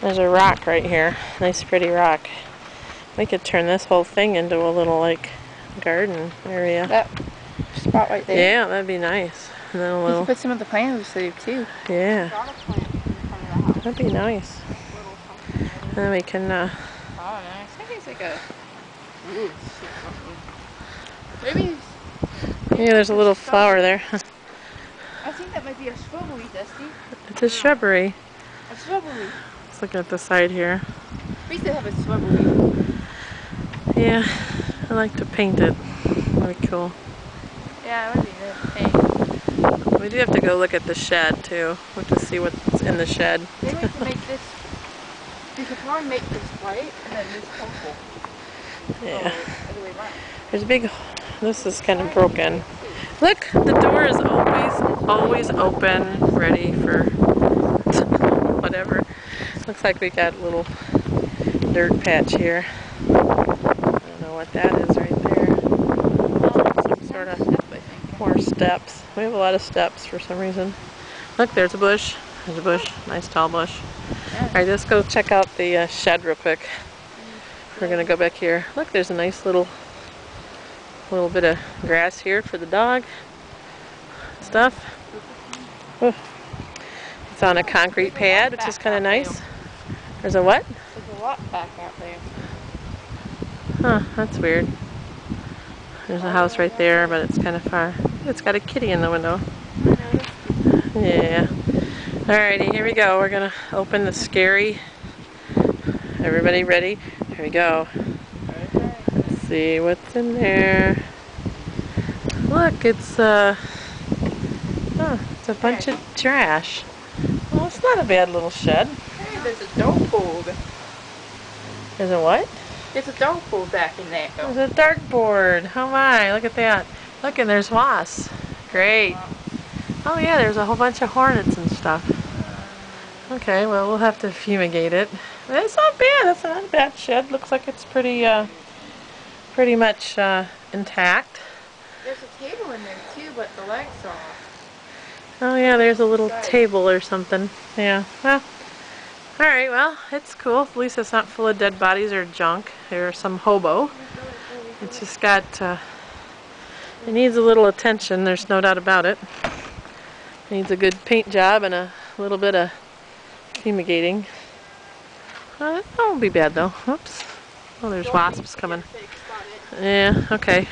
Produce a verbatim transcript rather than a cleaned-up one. There's a rock right here. Nice pretty rock. We could turn this whole thing into a little like garden area. That spot right there. Yeah, that'd be nice. And then a little, you could put some of the plants we saved too. Yeah. That'd be nice. And then we can uh oh nice. I think it's like a ooh, maybe yeah, there's a little flower there. I think that might be a shrubbery, Dusty. It's a shrubbery. A shrubbery. Let's look at the side here. We used to have a shrubbery. Yeah, I like to paint it. That'd be cool. Yeah, it would be good to paint. We do have to go look at the shed too. We'll have to see what's in the shed. Maybe we can make this. You could probably make this white and then this purple. Yeah. There's a big. This is kind of broken. Look, the door is always, always open, ready for whatever. Looks like we got a little dirt patch here. I don't know what that is right there. Some sort of more steps. We have a lot of steps for some reason. Look, there's a bush. There's a bush. Nice tall bush. All right, let's go check out the uh, shed real quick. We're gonna go back here. Look, there's a nice little little bit of grass here for the dog stuff. Ooh. It's on a concrete pad, which is kind of nice. There's a what? There's a walk back out there. Huh, that's weird. There's a house right there, but it's kind of far. It's got a kitty in the window. Yeah. Alrighty, here we go. We're gonna open the scary. Everybody ready? Here we go. Let's see what's in there. Look, it's uh, huh, it's a bunch of trash. Well, it's not a bad little shed. Hey, there's a dog pool. There's a what? There's a dog pool back in there. There's a dartboard. Oh my, look at that. Look, and there's wasps. Great. Oh yeah, there's a whole bunch of hornets and stuff. Okay, well, we'll have to fumigate it. It's not bad. That's not a bad shed. Looks like it's pretty, uh, pretty much uh, intact. There's a table in there too, but the legs are off. Oh yeah, there's a little table or something. Yeah. Well, all right. Well, it's cool. At least it's not full of dead bodies or junk or some hobo. It's just got. Uh, it needs a little attention. There's no doubt about it. It needs a good paint job and a little bit of fumigating. Uh, that won't be bad though. Whoops. Oh, there's wasps coming. Yeah, okay.